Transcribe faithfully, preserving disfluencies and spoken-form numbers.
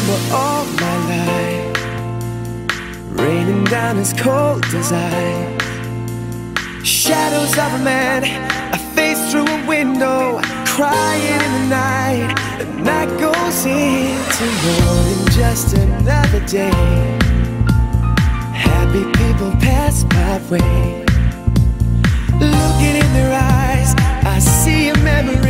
remember all my life, raining down as cold as ice. Shadows of a man I face through a window, crying in the night. The night goes into morning, just another day. Happy people pass my way. Looking in their eyes, I see a memory.